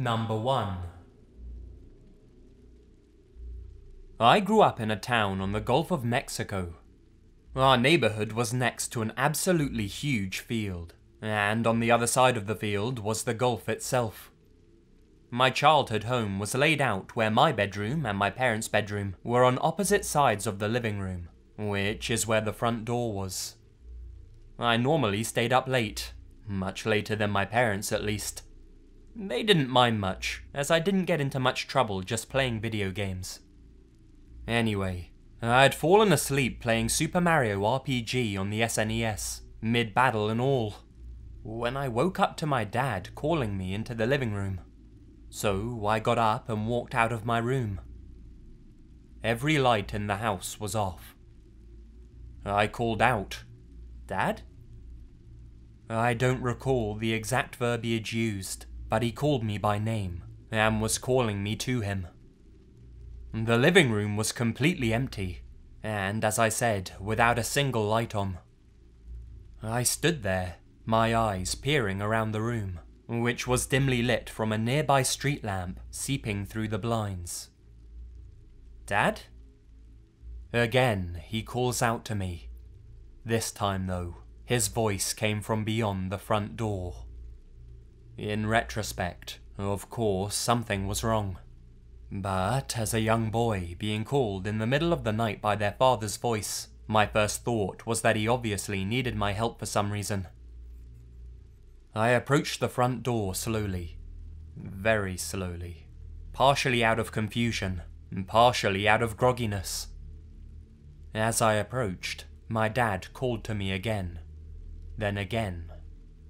Number 1. I grew up in a town on the Gulf of Mexico. Our neighborhood was next to an absolutely huge field, and on the other side of the field was the Gulf itself. My childhood home was laid out where my bedroom and my parents' bedroom were on opposite sides of the living room, which is where the front door was. I normally stayed up late, much later than my parents at least. They didn't mind much, as I didn't get into much trouble just playing video games. Anyway, I had fallen asleep playing Super Mario RPG on the SNES, mid-battle and all, when I woke up to my dad calling me into the living room. So I got up and walked out of my room. Every light in the house was off. I called out, "Dad?" I don't recall the exact verbiage used, but he called me by name and was calling me to him. The living room was completely empty, and as I said, without a single light on. I stood there, my eyes peering around the room, which was dimly lit from a nearby street lamp seeping through the blinds. "Dad?" Again, he calls out to me. This time though, his voice came from beyond the front door. In retrospect, of course, something was wrong. But as a young boy being called in the middle of the night by their father's voice, my first thought was that he obviously needed my help for some reason. I approached the front door slowly, very slowly, partially out of confusion and partially out of grogginess. As I approached, my dad called to me again, then again,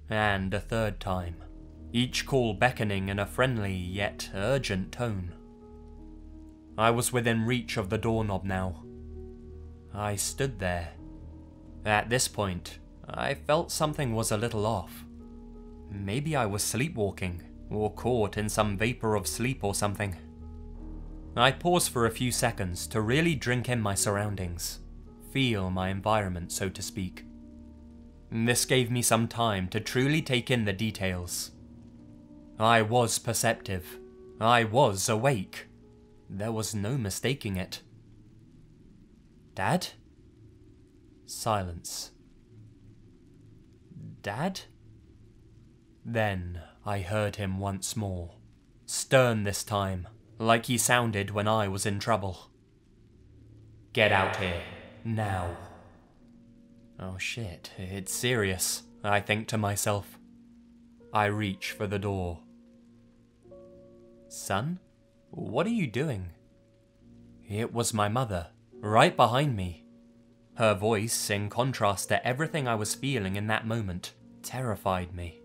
and a third time, each call beckoning in a friendly yet urgent tone. I was within reach of the doorknob now. I stood there. At this point, I felt something was a little off. Maybe I was sleepwalking, or caught in some vapor of sleep or something. I paused for a few seconds to really drink in my surroundings, feel my environment, so to speak. This gave me some time to truly take in the details. I was perceptive. I was awake. There was no mistaking it. "Dad?" Silence. "Dad?" Then I heard him once more, stern this time, like he sounded when I was in trouble. "Get out here, now." Oh shit, it's serious, I think to myself. I reach for the door. "Son? What are you doing?" It was my mother, right behind me. Her voice, in contrast to everything I was feeling in that moment, terrified me.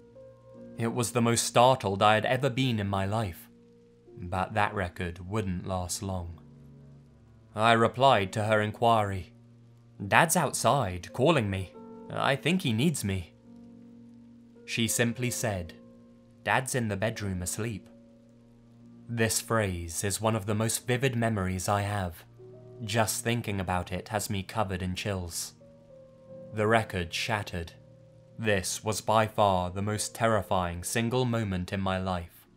It was the most startled I had ever been in my life, but that record wouldn't last long. I replied to her inquiry. "Dad's outside, calling me. I think he needs me." She simply said, "Dad's in the bedroom asleep." This phrase is one of the most vivid memories I have. Just thinking about it has me covered in chills. The record shattered. This was by far the most terrifying single moment in my life.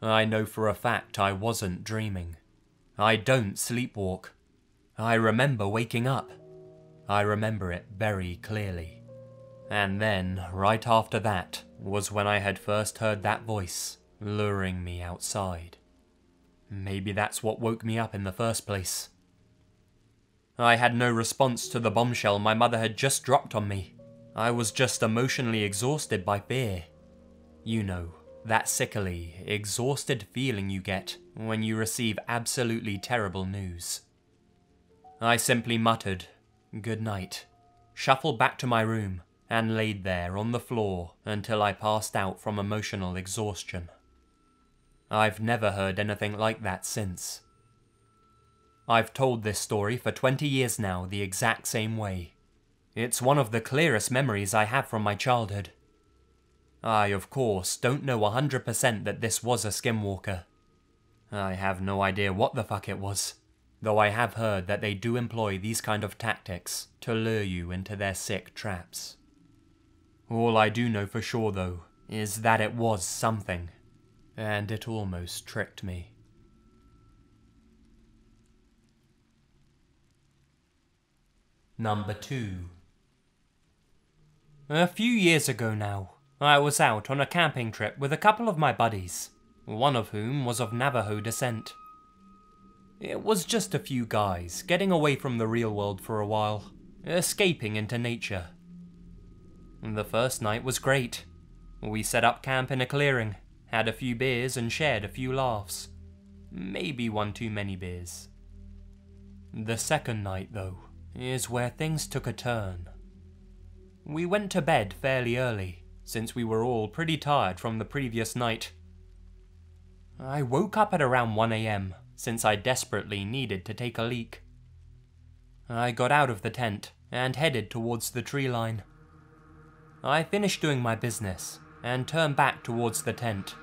I know for a fact I wasn't dreaming. I don't sleepwalk. I remember waking up. I remember it very clearly. And then, right after that, was when I had first heard that voice, luring me outside. Maybe that's what woke me up in the first place. I had no response to the bombshell my mother had just dropped on me. I was just emotionally exhausted by fear. You know, that sickly, exhausted feeling you get when you receive absolutely terrible news. I simply muttered, "Good night," shuffled back to my room, and laid there on the floor until I passed out from emotional exhaustion. I've never heard anything like that since. I've told this story for 20 years now the exact same way. It's one of the clearest memories I have from my childhood. I, of course, don't know 100% that this was a skinwalker. I have no idea what the fuck it was, though I have heard that they do employ these kind of tactics to lure you into their sick traps. All I do know for sure though is that it was something. and it almost tricked me. Number 2. A few years ago now, I was out on a camping trip with a couple of my buddies, one of whom was of Navajo descent. It was just a few guys getting away from the real world for a while, escaping into nature. The first night was great. We set up camp in a clearing, had a few beers and shared a few laughs. Maybe one too many beers. The second night, though, is where things took a turn. We went to bed fairly early, since we were all pretty tired from the previous night. I woke up at around 1 AM, since I desperately needed to take a leak. I got out of the tent and headed towards the tree line. I finished doing my business and turned back towards the tent.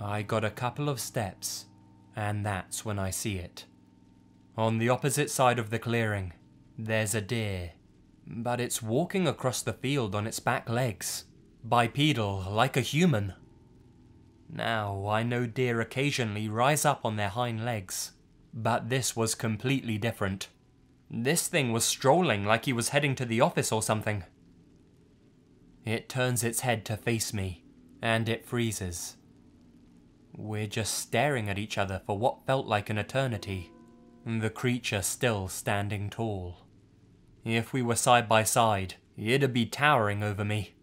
I got a couple of steps, and that's when I see it. On the opposite side of the clearing, there's a deer, but it's walking across the field on its back legs, bipedal like a human. Now, I know deer occasionally rise up on their hind legs, but this was completely different. This thing was strolling like he was heading to the office or something. It turns its head to face me, and it freezes. We're just staring at each other for what felt like an eternity, the creature still standing tall. If we were side by side, it'd be towering over me.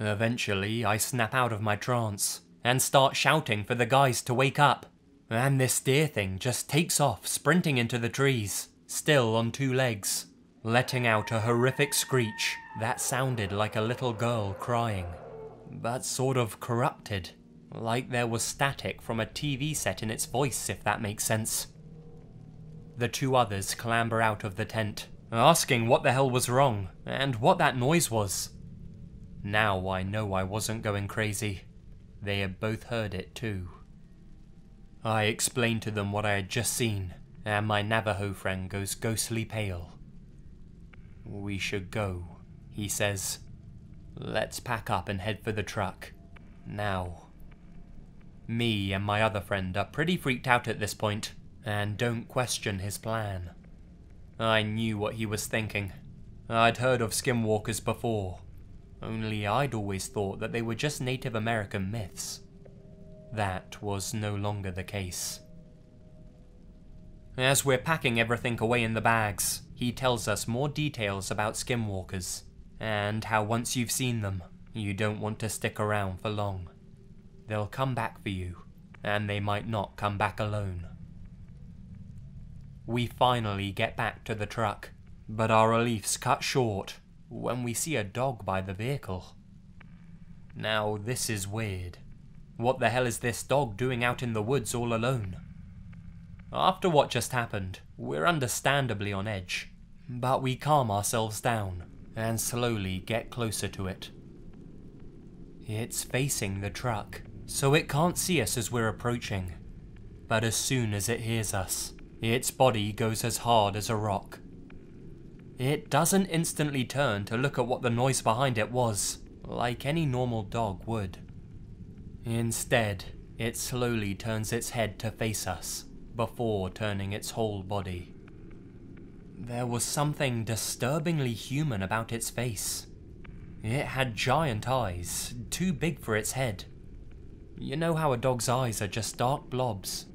Eventually, I snap out of my trance, and start shouting for the guys to wake up, and this deer thing just takes off sprinting into the trees, still on two legs, letting out a horrific screech that sounded like a little girl crying, but sort of corrupted, like there was static from a TV set in its voice, if that makes sense. The two others clamber out of the tent, asking what the hell was wrong, and what that noise was. Now I know I wasn't going crazy. They had both heard it too. I explained to them what I had just seen, and my Navajo friend goes ghostly pale. "We should go," he says. "Let's pack up and head for the truck. Now." Me and my other friend are pretty freaked out at this point, and don't question his plan. I knew what he was thinking. I'd heard of skinwalkers before, only I'd always thought that they were just Native American myths. That was no longer the case. As we're packing everything away in the bags, he tells us more details about skinwalkers, and how once you've seen them, you don't want to stick around for long. They'll come back for you, and they might not come back alone. We finally get back to the truck, but our relief's cut short when we see a dog by the vehicle. Now this is weird. What the hell is this dog doing out in the woods all alone? After what just happened, we're understandably on edge, but we calm ourselves down and slowly get closer to it. It's facing the truck, so it can't see us as we're approaching, but as soon as it hears us, its body goes as hard as a rock. It doesn't instantly turn to look at what the noise behind it was, like any normal dog would. Instead, it slowly turns its head to face us, before turning its whole body. There was something disturbingly human about its face. It had giant eyes, too big for its head. You know how a dog's eyes are just dark blobs?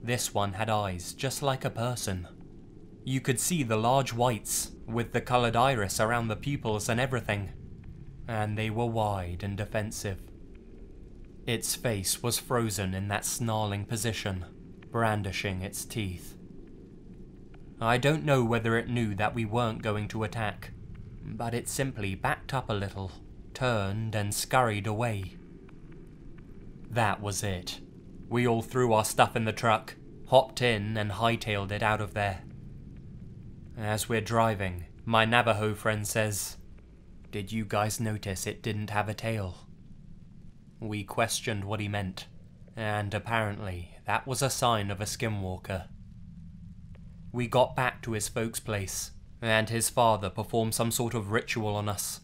This one had eyes just like a person. You could see the large whites, with the coloured iris around the pupils and everything, and they were wide and defensive. Its face was frozen in that snarling position, brandishing its teeth. I don't know whether it knew that we weren't going to attack, but it simply backed up a little, turned and scurried away. That was it. We all threw our stuff in the truck, hopped in and hightailed it out of there. As we're driving, my Navajo friend says, "Did you guys notice it didn't have a tail?" We questioned what he meant, and apparently that was a sign of a skinwalker. We got back to his folks' place, and his father performed some sort of ritual on us.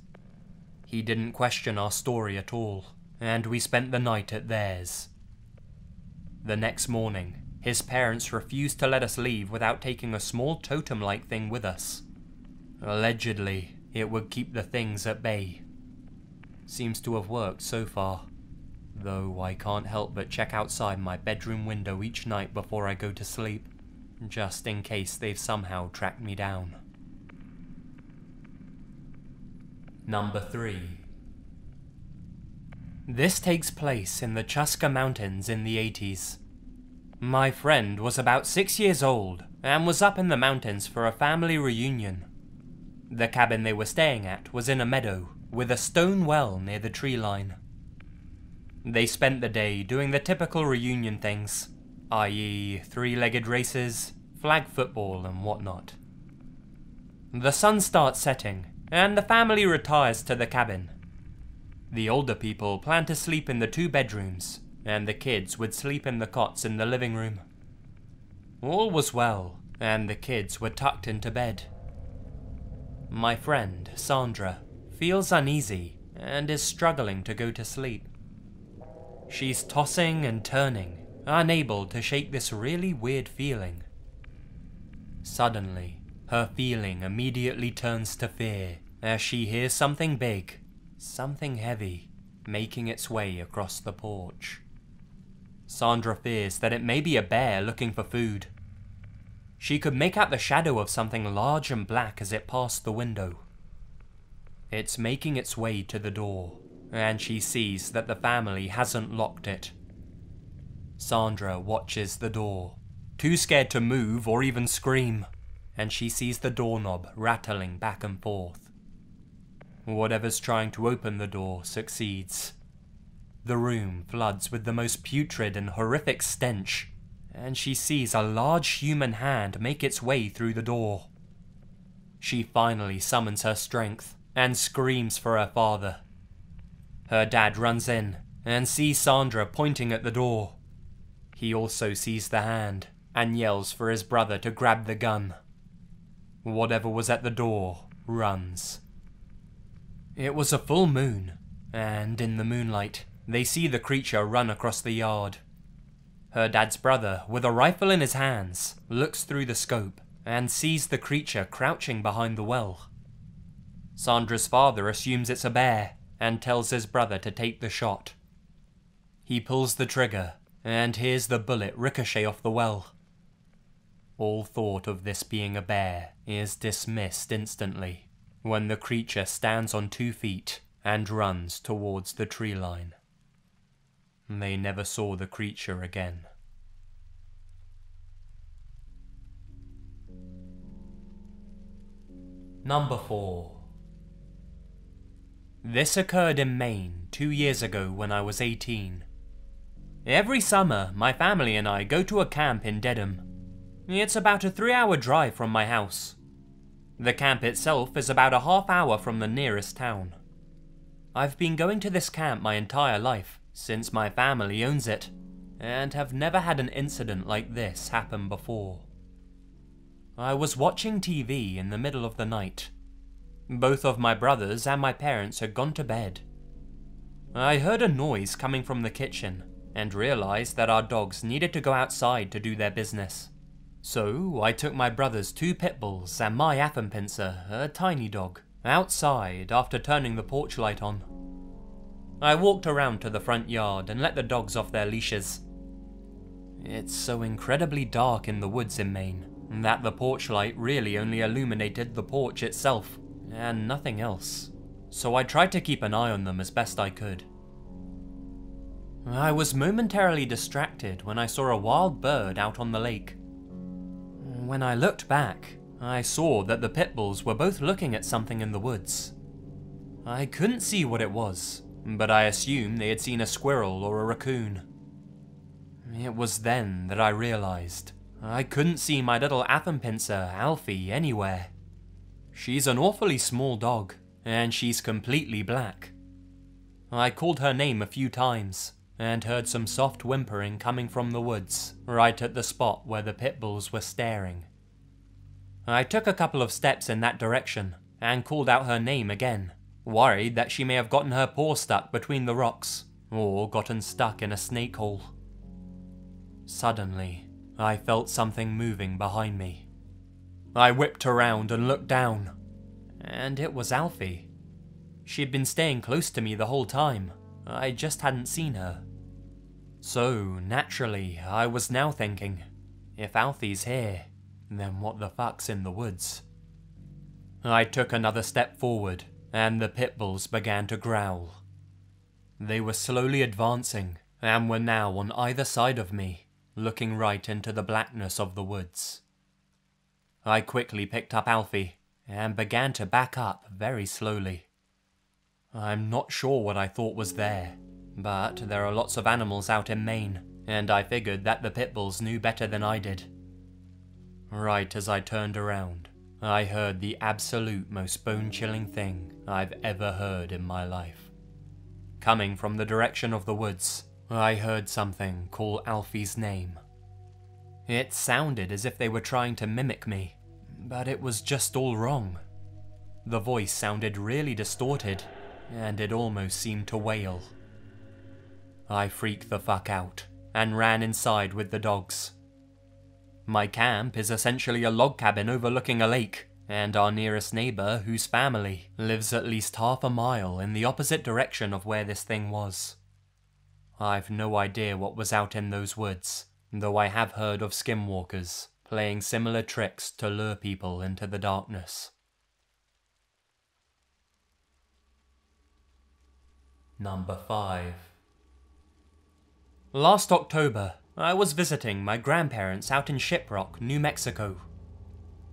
He didn't question our story at all, and we spent the night at theirs. The next morning, his parents refused to let us leave without taking a small totem-like thing with us. Allegedly, it would keep the things at bay. Seems to have worked so far, though I can't help but check outside my bedroom window each night before I go to sleep, just in case they've somehow tracked me down. Number 3. This takes place in the Chuska Mountains in the 80s. My friend was about 6 years old and was up in the mountains for a family reunion. The cabin they were staying at was in a meadow with a stone well near the tree line. They spent the day doing the typical reunion things, i.e. three-legged races, flag football and whatnot. The sun starts setting and the family retires to the cabin. The older people planned to sleep in the two bedrooms, and the kids would sleep in the cots in the living room. All was well, and the kids were tucked into bed. My friend, Sandra, feels uneasy and is struggling to go to sleep. She's tossing and turning, unable to shake this really weird feeling. Suddenly, her feeling immediately turns to fear as she hears something big, something heavy, making its way across the porch. Sandra fears that it may be a bear looking for food. She could make out the shadow of something large and black as it passed the window. It's making its way to the door, and she sees that the family hasn't locked it. Sandra watches the door, too scared to move or even scream, and she sees the doorknob rattling back and forth. Whatever's trying to open the door succeeds. The room floods with the most putrid and horrific stench, and she sees a large human hand make its way through the door. She finally summons her strength and screams for her father. Her dad runs in and sees Sandra pointing at the door. He also sees the hand and yells for his brother to grab the gun. Whatever was at the door runs. It was a full moon, and in the moonlight, they see the creature run across the yard. Her dad's brother, with a rifle in his hands, looks through the scope and sees the creature crouching behind the well. Sandra's father assumes it's a bear and tells his brother to take the shot. He pulls the trigger and hears the bullet ricochet off the well. All thought of this being a bear is dismissed instantly, when the creature stands on 2 feet and runs towards the tree line. They never saw the creature again. Number 4. This occurred in Maine 2 years ago when I was 18. Every summer, my family and I go to a camp in Dedham. It's about a 3-hour drive from my house. The camp itself is about a half hour from the nearest town. I've been going to this camp my entire life, since my family owns it, and have never had an incident like this happen before. I was watching TV in the middle of the night. Both of my brothers and my parents had gone to bed. I heard a noise coming from the kitchen, and realized that our dogs needed to go outside to do their business. So I took my brother's 2 pit bulls and my Affenpinscher, a tiny dog, outside after turning the porch light on. I walked around to the front yard and let the dogs off their leashes. It's so incredibly dark in the woods in Maine that the porch light really only illuminated the porch itself and nothing else, so I tried to keep an eye on them as best I could. I was momentarily distracted when I saw a wild bird out on the lake. When I looked back, I saw that the pit bulls were both looking at something in the woods. I couldn't see what it was, but I assumed they had seen a squirrel or a raccoon. It was then that I realized I couldn't see my little Affenpinscher, Alfie, anywhere. She's an awfully small dog, and she's completely black. I called her name a few times, and heard some soft whimpering coming from the woods, right at the spot where the pit bulls were staring. I took a couple of steps in that direction, and called out her name again, worried that she may have gotten her paw stuck between the rocks, or gotten stuck in a snake hole. Suddenly, I felt something moving behind me. I whipped around and looked down, and it was Alfie. She'd been staying close to me the whole time, I just hadn't seen her. So, naturally, I was now thinking, if Alfie's here, then what the fuck's in the woods? I took another step forward, and the pit bulls began to growl. They were slowly advancing, and were now on either side of me, looking right into the blackness of the woods. I quickly picked up Alfie, and began to back up very slowly. I'm not sure what I thought was there, but there are lots of animals out in Maine, and I figured that the pit bulls knew better than I did. Right as I turned around, I heard the absolute most bone-chilling thing I've ever heard in my life. Coming from the direction of the woods, I heard something call Alfie's name. It sounded as if they were trying to mimic me, but it was just all wrong. The voice sounded really distorted, and it almost seemed to wail. I freaked the fuck out, and ran inside with the dogs. My camp is essentially a log cabin overlooking a lake, and our nearest neighbour, whose family lives at least half a mile in the opposite direction of where this thing was. I've no idea what was out in those woods, though I have heard of skinwalkers playing similar tricks to lure people into the darkness. 5. Last October, I was visiting my grandparents out in Shiprock, New Mexico.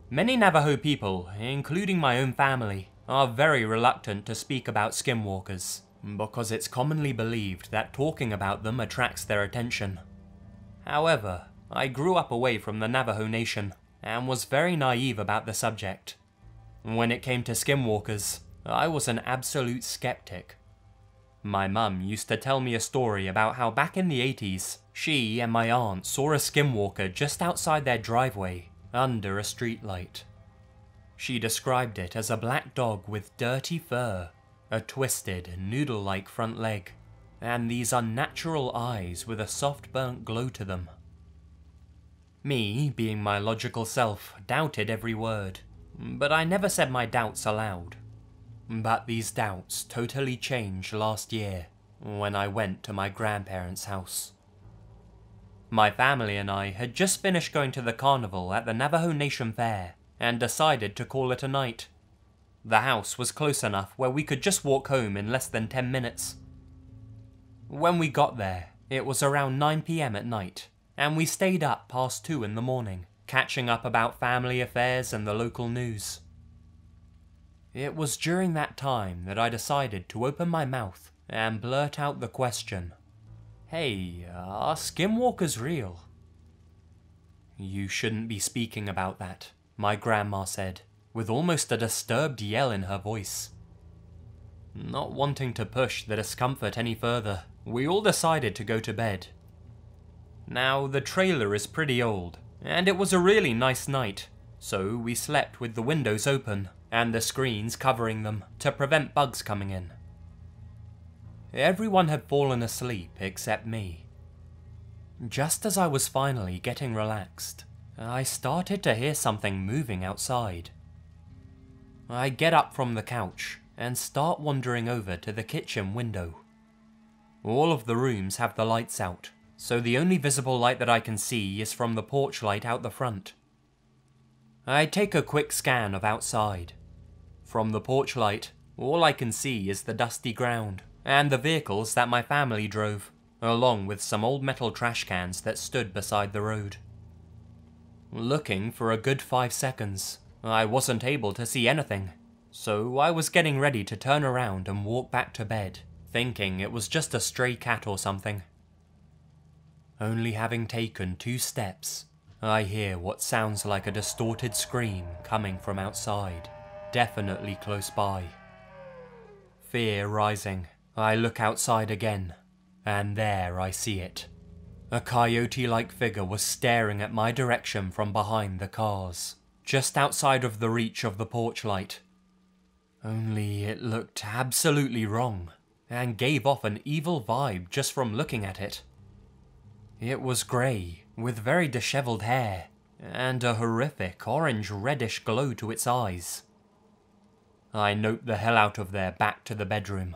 Many Navajo people, including my own family, are very reluctant to speak about skinwalkers, because it's commonly believed that talking about them attracts their attention. However, I grew up away from the Navajo Nation, and was very naive about the subject. When it came to skinwalkers, I was an absolute skeptic. My mum used to tell me a story about how back in the 80s, she and my aunt saw a skinwalker just outside their driveway, under a streetlight. She described it as a black dog with dirty fur, a twisted, noodle-like front leg, and these unnatural eyes with a soft burnt glow to them. Me, being my logical self, doubted every word, but I never said my doubts aloud. But these doubts totally changed last year, when I went to my grandparents' house. My family and I had just finished going to the carnival at the Navajo Nation Fair, and decided to call it a night. The house was close enough where we could just walk home in less than 10 minutes. When we got there, it was around 9 PM at night, and we stayed up past 2 in the morning, catching up about family affairs and the local news. It was during that time that I decided to open my mouth and blurt out the question, "Hey, are skinwalkers real?" "You shouldn't be speaking about that," my grandma said, with almost a disturbed yell in her voice. Not wanting to push the discomfort any further, we all decided to go to bed. Now, the trailer is pretty old, and it was a really nice night, so we slept with the windows open and the screens covering them to prevent bugs coming in. Everyone had fallen asleep except me. Just as I was finally getting relaxed, I started to hear something moving outside. I get up from the couch and start wandering over to the kitchen window. All of the rooms have the lights out, so the only visible light that I can see is from the porch light out the front. I take a quick scan of outside. From the porch light, all I can see is the dusty ground and the vehicles that my family drove, along with some old metal trash cans that stood beside the road. Looking for a good 5 seconds, I wasn't able to see anything, so I was getting ready to turn around and walk back to bed, thinking it was just a stray cat or something. Only having taken 2 steps, I hear what sounds like a distorted scream coming from outside, definitely close by. Fear rising, I look outside again, and there I see it. A coyote-like figure was staring at my direction from behind the cars, just outside of the reach of the porch light. Only it looked absolutely wrong, and gave off an evil vibe just from looking at it. It was grey, with very dishevelled hair, and a horrific orange-reddish glow to its eyes. I noped the hell out of there back to the bedroom.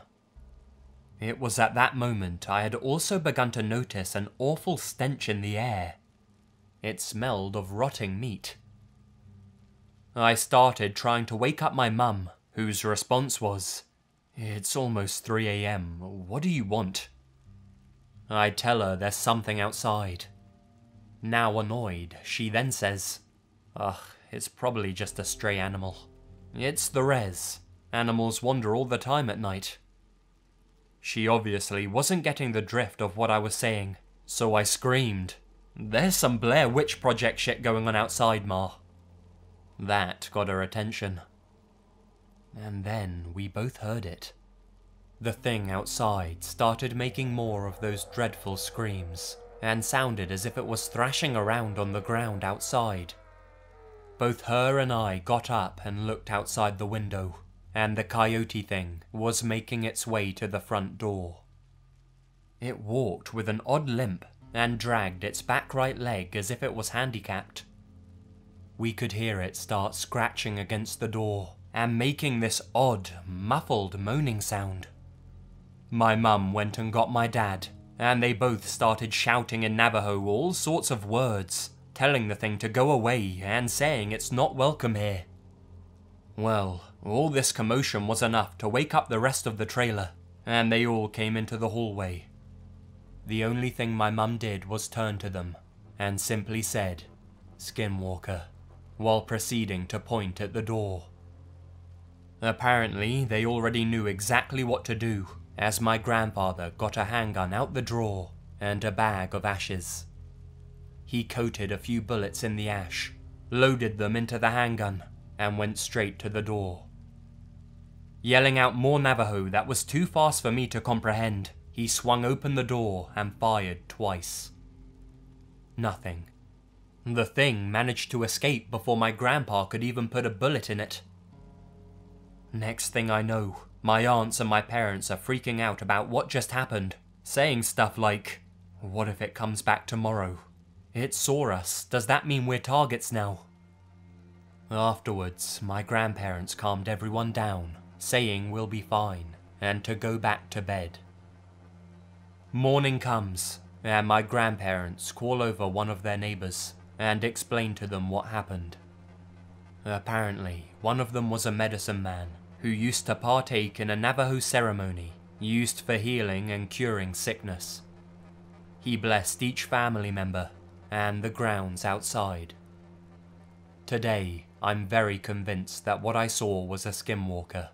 It was at that moment I had also begun to notice an awful stench in the air. It smelled of rotting meat. I started trying to wake up my mum, whose response was, "It's almost 3 AM, what do you want?" I tell her there's something outside. Now annoyed, she then says, "Ugh, it's probably just a stray animal. It's the res. Animals wander all the time at night." She obviously wasn't getting the drift of what I was saying, so I screamed, "There's some Blair Witch Project shit going on outside, Ma." That got her attention. And then we both heard it. The thing outside started making more of those dreadful screams, and sounded as if it was thrashing around on the ground outside. Both her and I got up and looked outside the window, and the coyote thing was making its way to the front door. It walked with an odd limp and dragged its back right leg as if it was handicapped. We could hear it start scratching against the door and making this odd, muffled moaning sound. My mum went and got my dad, and they both started shouting in Navajo all sorts of words, telling the thing to go away and saying it's not welcome here. Well, all this commotion was enough to wake up the rest of the trailer, and they all came into the hallway. The only thing my mum did was turn to them and simply said, "Skinwalker," while proceeding to point at the door. Apparently, they already knew exactly what to do, as my grandfather got a handgun out the drawer and a bag of ashes. He coated a few bullets in the ash, loaded them into the handgun, and went straight to the door. Yelling out more Navajo that was too fast for me to comprehend, he swung open the door and fired twice. Nothing. The thing managed to escape before my grandpa could even put a bullet in it. Next thing I know, my aunts and my parents are freaking out about what just happened, saying stuff like, "What if it comes back tomorrow? It saw us, does that mean we're targets now?" Afterwards, my grandparents calmed everyone down, saying we'll be fine, and to go back to bed. Morning comes, and my grandparents call over one of their neighbours, and explain to them what happened. Apparently, one of them was a medicine man, who used to partake in a Navajo ceremony used for healing and curing sickness. He blessed each family member and the grounds outside. Today, I'm very convinced that what I saw was a skinwalker.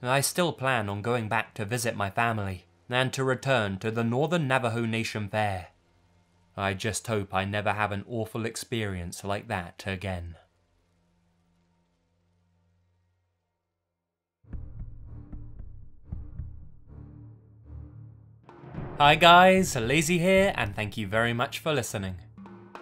I still plan on going back to visit my family and to return to the Northern Navajo Nation Fair. I just hope I never have an awful experience like that again. Hi guys, Lazy here, and thank you very much for listening.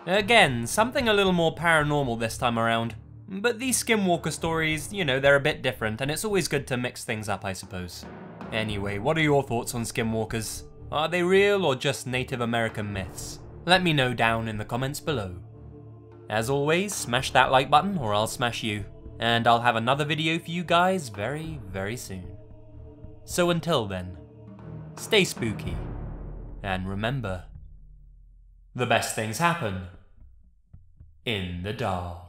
Again, something a little more paranormal this time around, but these skinwalker stories, you know, they're a bit different, and it's always good to mix things up, I suppose. Anyway, what are your thoughts on skinwalkers? Are they real or just Native American myths? Let me know down in the comments below. As always, smash that like button or I'll smash you, and I'll have another video for you guys very, very soon. So until then, stay spooky. And remember, the best things happen in the dark.